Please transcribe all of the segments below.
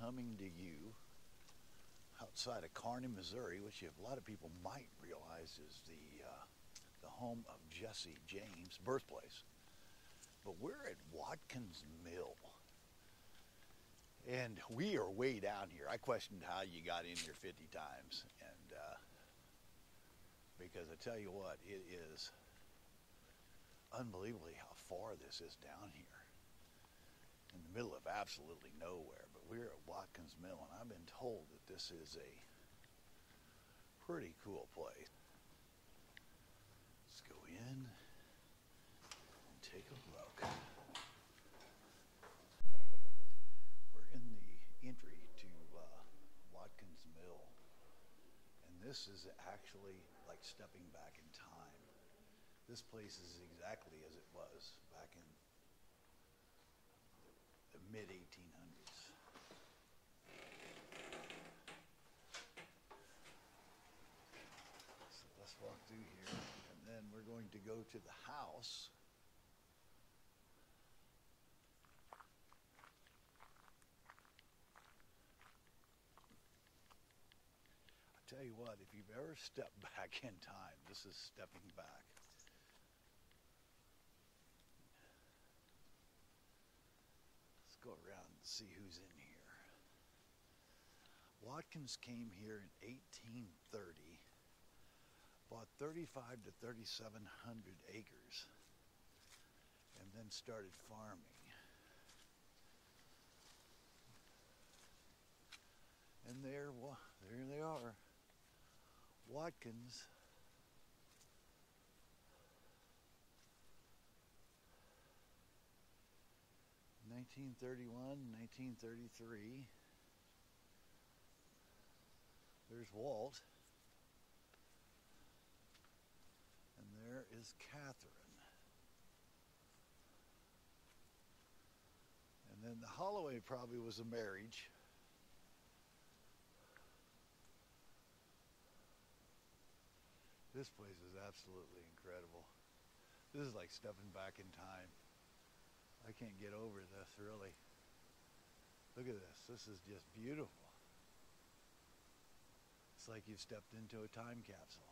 coming to you outside of Kearney, Missouri, which a lot of people might realize is the home of Jesse James' birthplace. But we're at Watkins Mill, and we are way down here. I questioned how you got in here 50 times, and because I tell you what, it is unbelievably how far this is down here. In the middle of absolutely nowhere, but we're at Watkins Mill, and I've been told that this is a pretty cool place. Let's go in and take a look. We're in the entry to Watkins Mill, and this is actually like stepping back in time. This place is exactly as it was back in the mid-1800s. So let's walk through here, and then we're going to go to the house. I tell you what, if you've ever stepped back in time, this is stepping back. Go around and see who's in here. Watkins came here in 1830, bought 35 to 3,700 acres, and then started farming. And there they are, Watkins. ...1931, 1933. There's Walt. And there is Catherine. And then the Holloway probably was a marriage. This place is absolutely incredible. This is like stepping back in time. I can't get over this, really. Look at this. This is just beautiful. It's like you've stepped into a time capsule.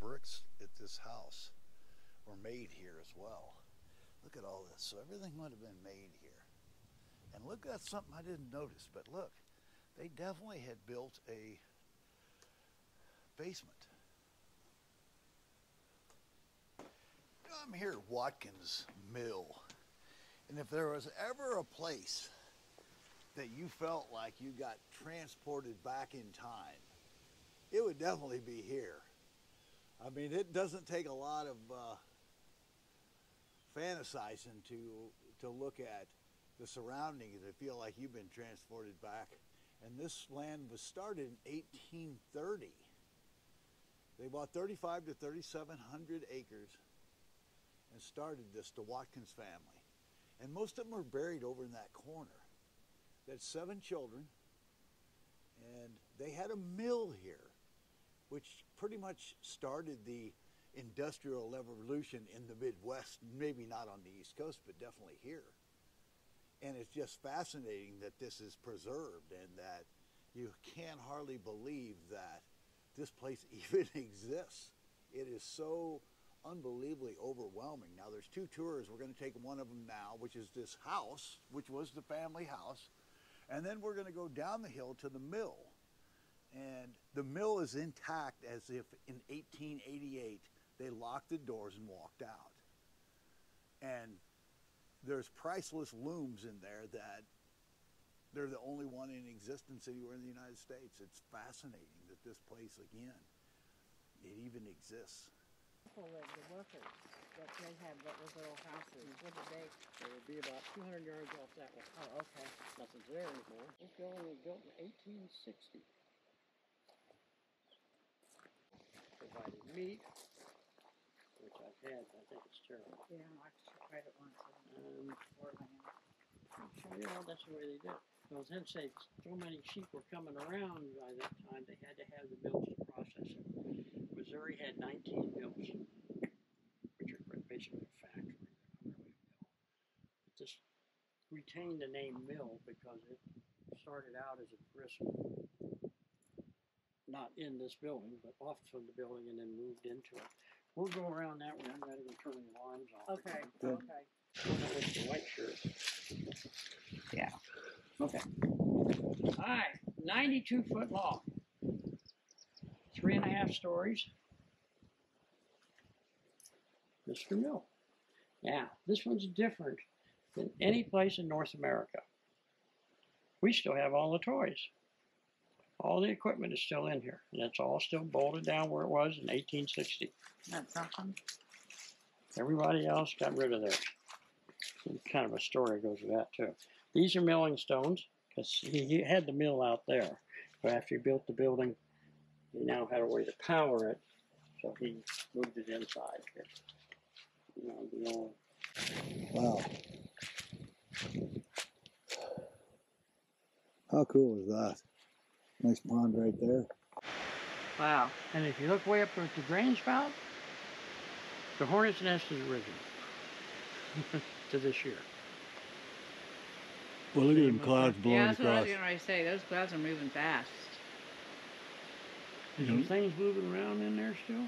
Bricks at this house were made here as well. Look at all this. So everything would have been made here. And look, that's something I didn't notice, but look, they definitely had built a basement. I'm here at Watkins Mill, and if there was ever a place that you felt like you got transported back in time, it would definitely be here. I mean, it doesn't take a lot of fantasizing to look at the surroundings and feel like you've been transported back. And this land was started in 1830. They bought 35 to 3,700 acres and started this, the Watkins family. And most of them were buried over in that corner. They had 7 children, and they had a mill here, which pretty much started the Industrial Revolution in the Midwest, maybe not on the East Coast, but definitely here. And it's just fascinating that this is preserved and that you can hardly believe that this place even exists. It is so unbelievably overwhelming. Now there's two tours. We're going to take one of them now, which is this house, which was the family house. And then we're going to go down the hill to the mill. And the mill is intact as if in 1888 they locked the doors and walked out. And there's priceless looms in there that they're the only one in existence anywhere in the United States. It's fascinating that this place, again, it even exists. The workers that they had those little houses, what did they? They would be about 200 yards off that one. Oh, okay. Nothing's there anymore. This building was built in 1860. Provided meat, which I've had, but I think it's terrible. Yeah, I've tried it once in Portland. You know, that's the way they did it. Well, since so many sheep were coming around by that time, they had to have the mills to process them. Missouri had 19 mills, which are basically a factory. They're not really a mill. It just retained the name mill because it started out as a bristle, not in this building, but off from the building and then moved into it. We'll go around that way. I'm ready to turn the alarms off. Okay, okay. The white shirt. Yeah. Okay. All right. 92 foot long. 3.5 stories. Mr. Mill. Now, this one's different than any place in North America. We still have all the toys. All the equipment is still in here. And that's all still bolted down where it was in 1860. That's awesome. Everybody else got rid of theirs. Kind of a story goes with that too. These are milling stones, because he had the mill out there. But after he built the building, he now had a way to power it, so he moved it inside here. Wow. How cool is that? Nice pond right there. Wow. And if you look way up at the drain spout, the hornet's nest is original. To this year. Well, look at them clouds blowing across. Yeah, that's what I was going to say. Those clouds are moving fast. There's some things moving around in there still.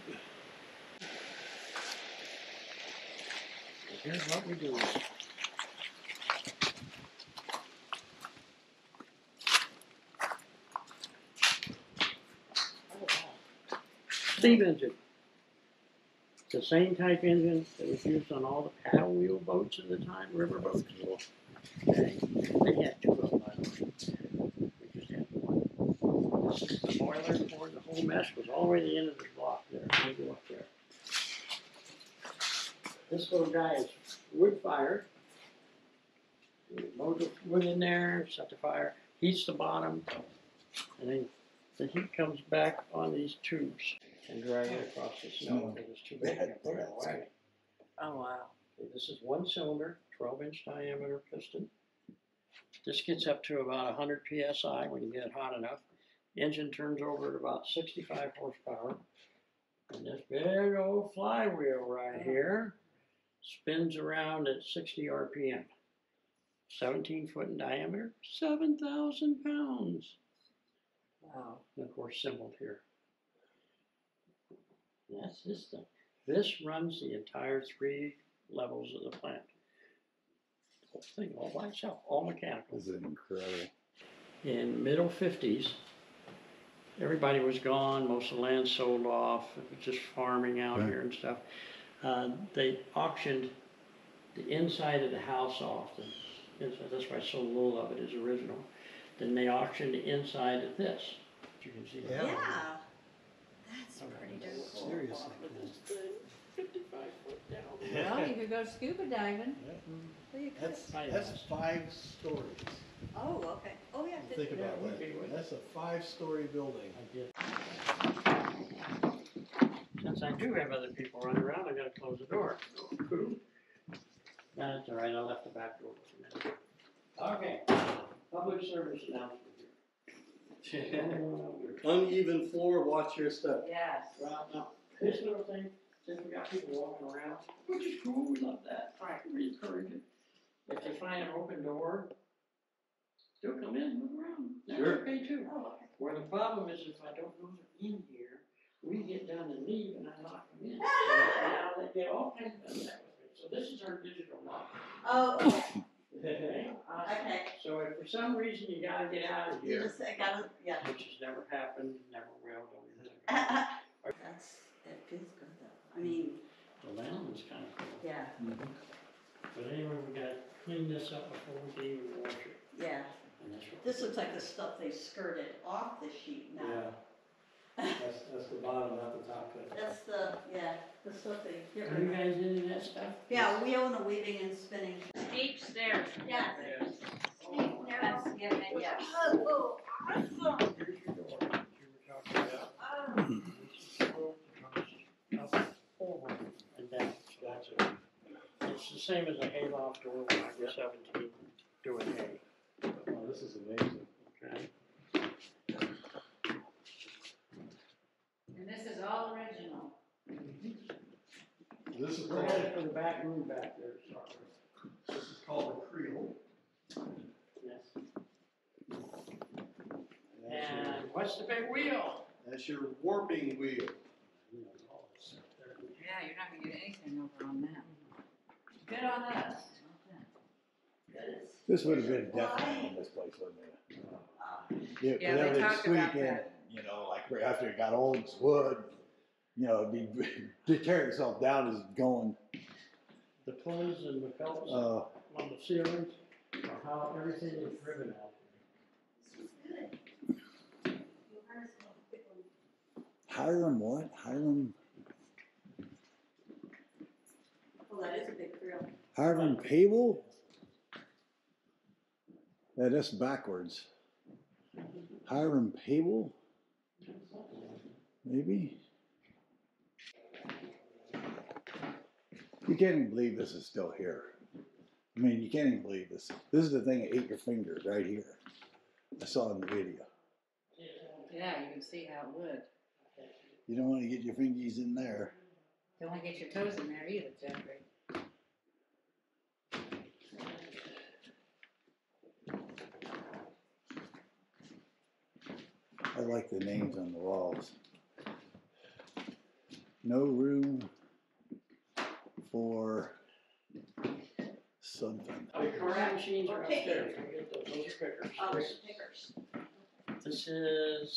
Here's what we do. Steam engine. The same type engine that was used on all the paddle wheel boats at the time, river boats. Okay. They had two of them, by the way. We just had one. The boiler for the whole mess was all the way to the end of the block there. We go up there. This little guy is wood-fired. Load the wood in there, set the fire, heats the bottom, and then the heat comes back on these tubes and drive it across the snow because it's too big to put in a wagon. Oh, wow. Okay, this is one cylinder, 12-inch diameter piston. This gets up to about 100 psi when you get it hot enough. The engine turns over at about 65 horsepower. And this big old flywheel right here spins around at 60 RPM. 17 foot in diameter, 7,000 pounds. Wow. And of course, symboled here. That's this thing. This runs the entire 3 levels of the plant. The whole thing all by itself, all mechanical. This is incredible. In the middle 50s, everybody was gone. Most of the land sold off. It was just farming out here and stuff. They auctioned the inside of the house off. That's why so little of it is original. Then they auctioned the inside of this. You can see that. Yeah. That's pretty dope. Seriously. 55 foot down. Well, you could go scuba diving. Yeah. Mm-hmm. That's 5 stories. Oh, okay. Oh, yeah. Think about that. That's a 5-story building. I did. Since I do have other people running around, I got to close the door. That's all right. I left the back door. Okay. Public service announcement here. Uneven floor, watch your step. Yes. Well, no. This little thing, since we got people walking around, which is cool, we love that. All right, we encourage it. If you find an open door, still come in, move around. That's okay too. Where the problem is, if I don't know they're in here, we get done and leave and I lock them in. Now they get all kinds of stuff with it. So this is our digital lock. Oh. Okay. So if for some reason you gotta get out of here, you just gotta, which has never happened, never will, that feels good though. I mean, the lounge is kind of cool. Yeah. Mm-hmm. But anyway, we gotta clean this up before we can even wash it. Yeah. This looks like the stuff they skirted off the sheet now. Yeah. That's the bottom, not the top. That's the the stuff they get. Are you guys into that stuff? Yeah, we own the weaving and spinning. Steep stairs. Yeah. Steep stairs. Yes. Oh, awesome. Here's your door. You were talking about. Forward and down. That's it. It's the same as a hayloft door when I was 17 doing hay. Oh, this is amazing. Okay. And this is all original. This is called for the back room back there. Sorry. This is called a Creole. Yes. And what's the big wheel? That's your warping wheel. Yeah, you're not going to get anything over on that. Good on us. This would have been definitely in this place, wouldn't it? Yeah, they talked about that. You know, like right after it got old, it's wood. You know, it'd be to tear itself down as it's going. The pulleys and the felts on the ceilings are how everything is driven out. This was good. Hiram what? Hiram. Well, that is a big thrill. Hiram Pable? Yeah, that's backwards. Hiram Pable? Maybe? You can't even believe this is still here. I mean, you can't even believe this. This is the thing that ate your fingers right here. I saw it in the video. Yeah, you can see how it would. You don't want to get your fingies in there. Don't want to get your toes in there either, Jeffrey. I like the names on the walls. No room for something. The card machines are upstairs. Those are pickers. Oh, pickers. This is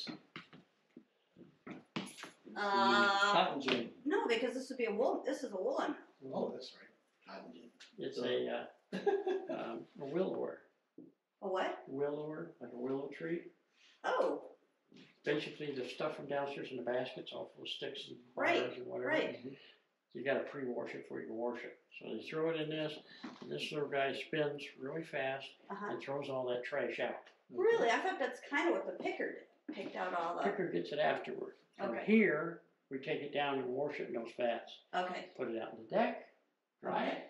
cotton gin. No, because this would be a wool. This is a woolen. Oh, that's right. Cotton gin. It's a willower. A what? Willower, like a willow tree. Oh. Basically, the stuff from downstairs in the baskets, all full of sticks and wires and whatever. Right. You got to pre-wash it before you wash it. So they throw it in this, and this little guy spins really fast and throws all that trash out. Really? I thought that's kind of what the picker did. Picked out all the... Picker gets it afterward. Okay. From here, we take it down and wash it in those fats. Okay. Put it out on the deck, dry it,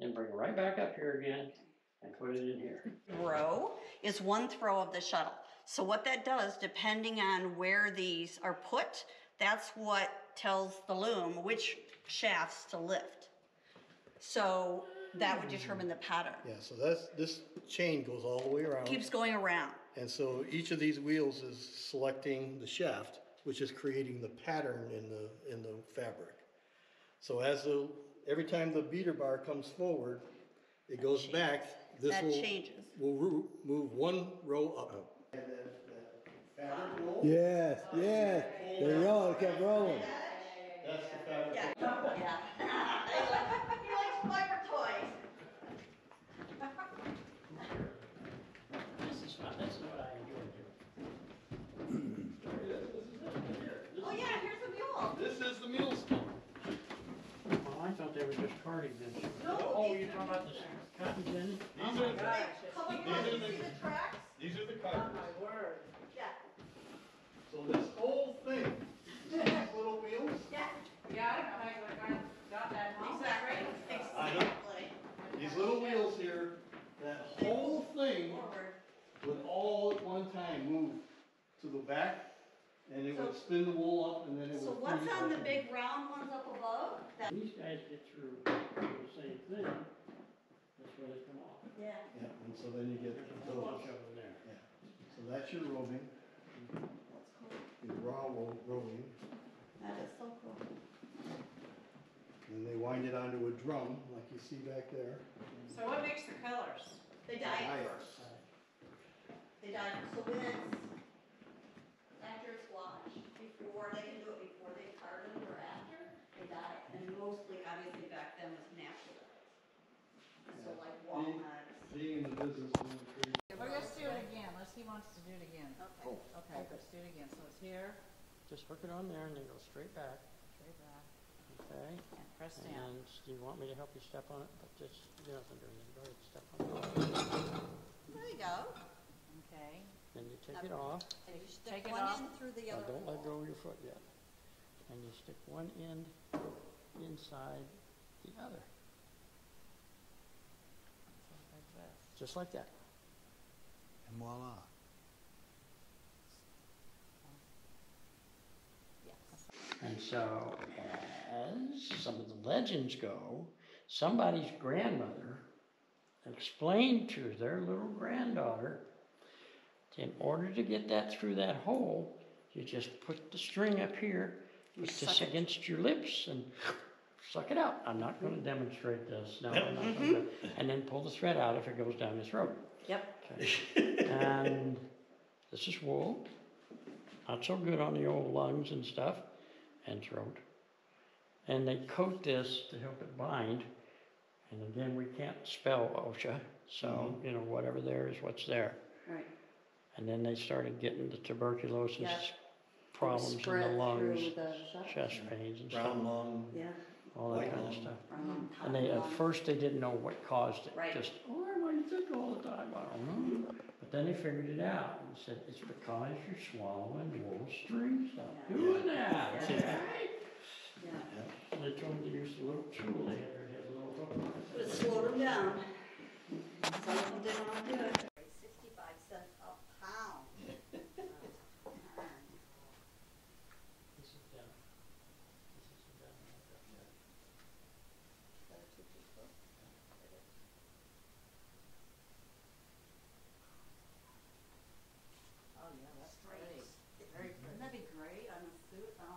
then bring it right back up here again and put it in here. Row is one throw of the shuttle. So what that does, depending on where these are put, that's what tells the loom which shafts to lift. So that would determine the pattern. Yeah, so that's, this chain goes all the way around. It keeps going around. And so each of these wheels is selecting the shaft, which is creating the pattern in the fabric. So as the, every time the beater bar comes forward, it goes back. This will, changes. We'll move one row up. Yes, yes. They roll, kept rolling. That's the fabric. Yeah. Yeah. He likes flavor toys. This is fun. This is what I enjoy doing. Oh yeah, here's the mule. This is the mule store. Well, I thought they were just carting this. No. Oh, you're talking about this cotton gin? Oh my gosh. These are the tracks. These are the cutters. Oh my word. Yeah. So this whole thing, these little wheels. Yeah. Yeah, I don't know how you got that. Exactly. I know. These little wheels here, that whole thing would all at one time move to the would spin the wool up and then it would. So what's on the big round ones up above? These guys get through the same thing. That's where they come off. Yeah. Yeah, and so then you get the bunch of them there. Yeah. So that's your roving. That's cool. Your raw roving. That is so cool. And they wind it onto a drum, like you see back there. So what makes the colors? They dye it first. They dye it. So when it's after it's washed, before they can do it, before they card it or after, they dye it. And mostly, obviously, back then was natural dye. So like walnuts. Being in the business. Let's do it again. Let's. He wants to do it again. Okay. Oh. Okay. Okay. Let's do it again. So it's here. Just hook it on there, and then go straight back. Straight back. Okay. And press down. And do you want me to help you step on it? But just, you don't have to do anything. Go ahead and step on it. There you go. Okay. Then you take it off. And you stick take one off. End through the other. Don't let go of your foot yet. And you stick one end inside the other. Like this. Just like that. And voila. And so, as some of the legends go, somebody's grandmother explained to their little granddaughter, in order to get that through that hole, you just put the string up here, put this against your lips, and suck it out. I'm not going to demonstrate this. No, I'm not going to. And then pull the thread out if it goes down this road. Yep. Okay. And this is wool. Not so good on the old lungs and stuff, and throat. And they coat this to help it bind. And again, we can't spell OSHA, so you know, whatever there is what's there. Right. And then they started getting the tuberculosis problems in the lungs, the chest pains and stuff. Brown lung. Yeah. All that kind of stuff. And they at first they didn't know what caused it. Right. Just, oh, everybody sick all the time, I don't know. But then they figured it out and said, it's because you're swallowing wool strings. Stop doing that. Yeah. Right? Yeah. And they told them to use the little tool they had. They had a little hook. It slowed them down. Some of them didn't want to do it. 65 cents a pound. Oh yeah, that's great. Very pretty. Wouldn't that be great on a suit? They're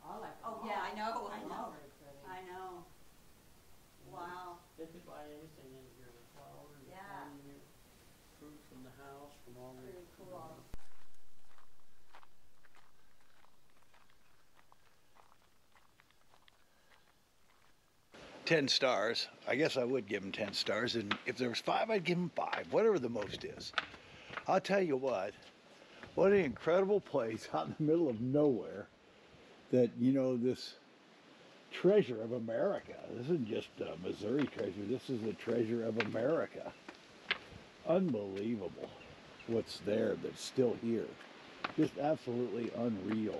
all like. Oh yeah, I know. I know. I know. Wow. They could buy anything in here. The flowers, the fruit from the house, from all the. Pretty cool. Ten stars. I guess I would give them 10 stars, and if there was 5, I'd give them 5. Whatever the most is. I'll tell you what. What an incredible place out in the middle of nowhere that, you know, this treasure of America. This isn't just a Missouri treasure. This is the treasure of America. Unbelievable what's there that's still here. Just absolutely unreal.